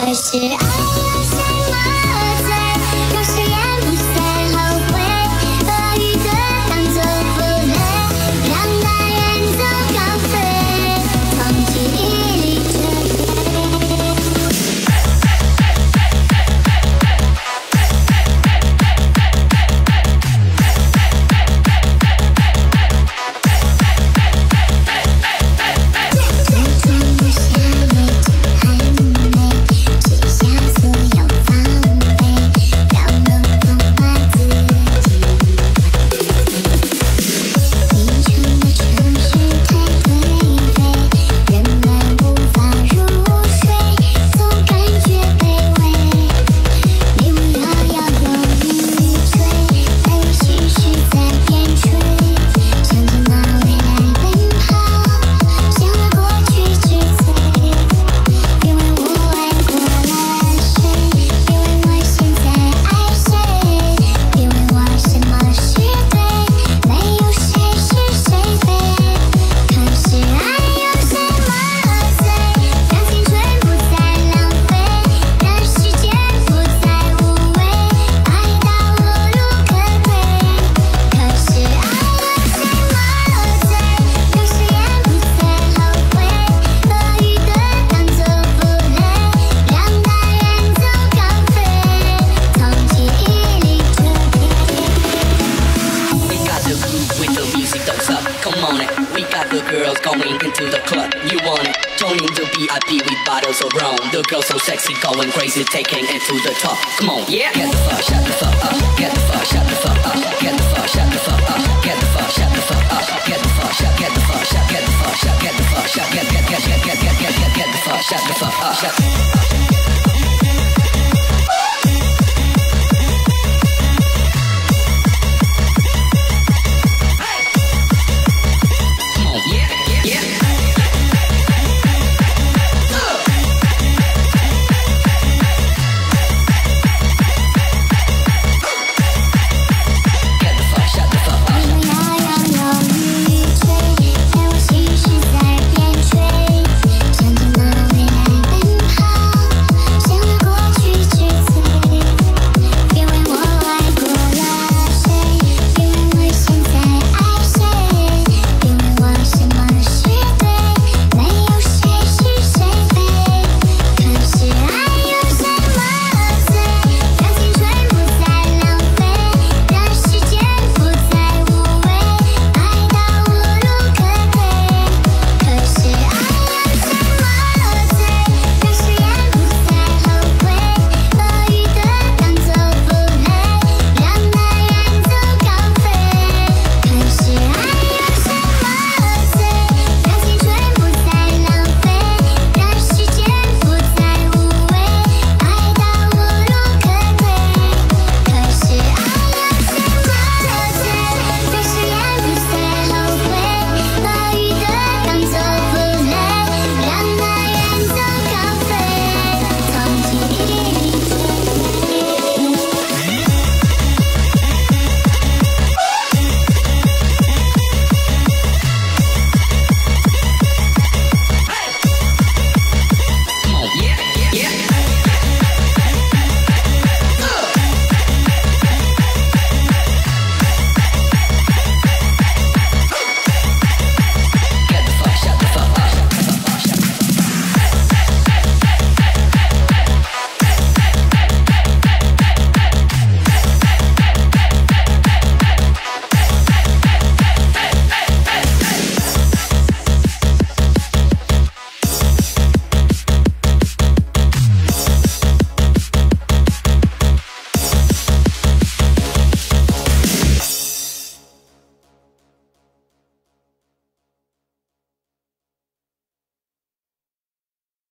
Or should I? Shut the fuck up.